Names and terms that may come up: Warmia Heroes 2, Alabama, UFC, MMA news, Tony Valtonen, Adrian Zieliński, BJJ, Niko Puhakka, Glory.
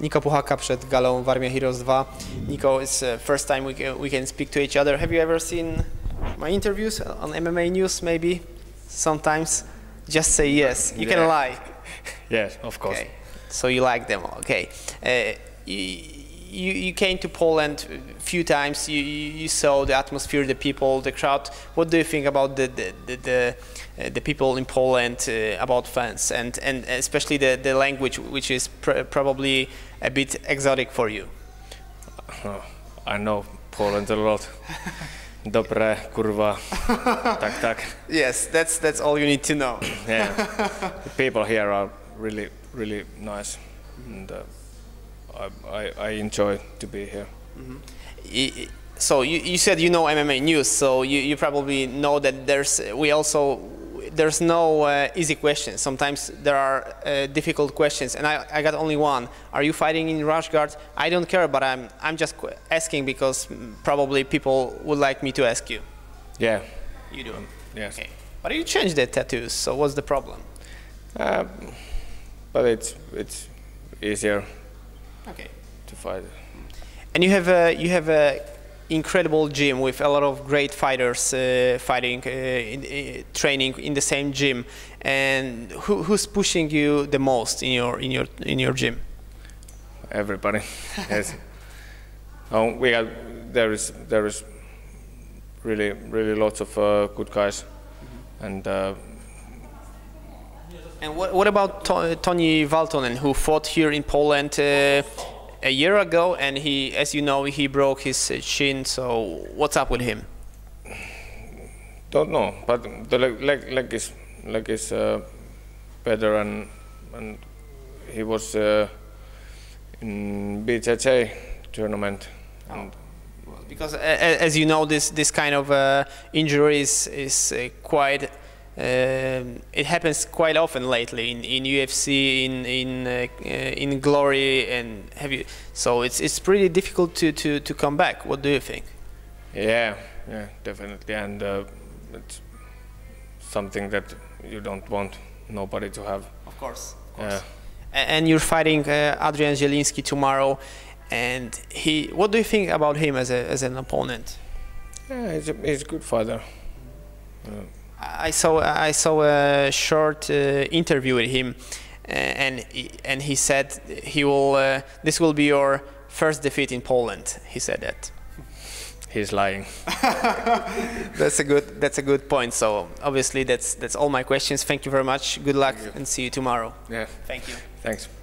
Niko Puhakka przed galą Warmia Heroes 2. Niko, it's the first time we can speak to each other. Have you ever seen my interviews on MMA news? Maybe sometimes just say yes. You can lie. Yes, of course. Okay. So you like them, okay? You came to Poland a few times. You saw the atmosphere, the people, the crowd. What do you think about the people in Poland, about fans, and especially the language, which is probably a bit exotic for you? I know Poland a lot. Dobre, kurwa, tak, tak. Yes, that's all you need to know. Yeah, the people here are really nice, and I enjoy to be here. Mm-hmm. So you said you know MMA news, so you probably know that there's no easy questions. Sometimes there are difficult questions, and I got only one. Are you fighting in Rush Guard? I don't care, but I'm just asking because probably people would like me to ask you. Yeah. You do? Yes. Okay. But you changed the tattoos, so what's the problem? But it's easier. Okay. To fight. And you have a incredible gym with a lot of great fighters fighting, training in the same gym. And who's pushing you the most in your gym? Everybody. Yes. There is really lots of good guys. Mm-hmm. And what about Tony Valtonen, who fought here in Poland a year ago, and he, as you know, he broke his shin? So what's up with him? Don't know, but the leg is better, and he was in BJJ tournament. Oh. And well, because as you know, this kind of injury is quite. It happens quite often lately in UFC, in Glory, and so it's pretty difficult to come back. What do you think? Yeah, definitely, and it's something that you don't want nobody to have. Of course. And you're fighting Adrian Zieliński tomorrow, and what do you think about him as an opponent? Yeah, he's a good fighter. I saw a short interview with him, and he said he will. This will be your first defeat in Poland. He said that. He's lying. That's a good point. So obviously that's all my questions. Thank you very much. Good luck and see you tomorrow. Yeah. Thank you. Thanks.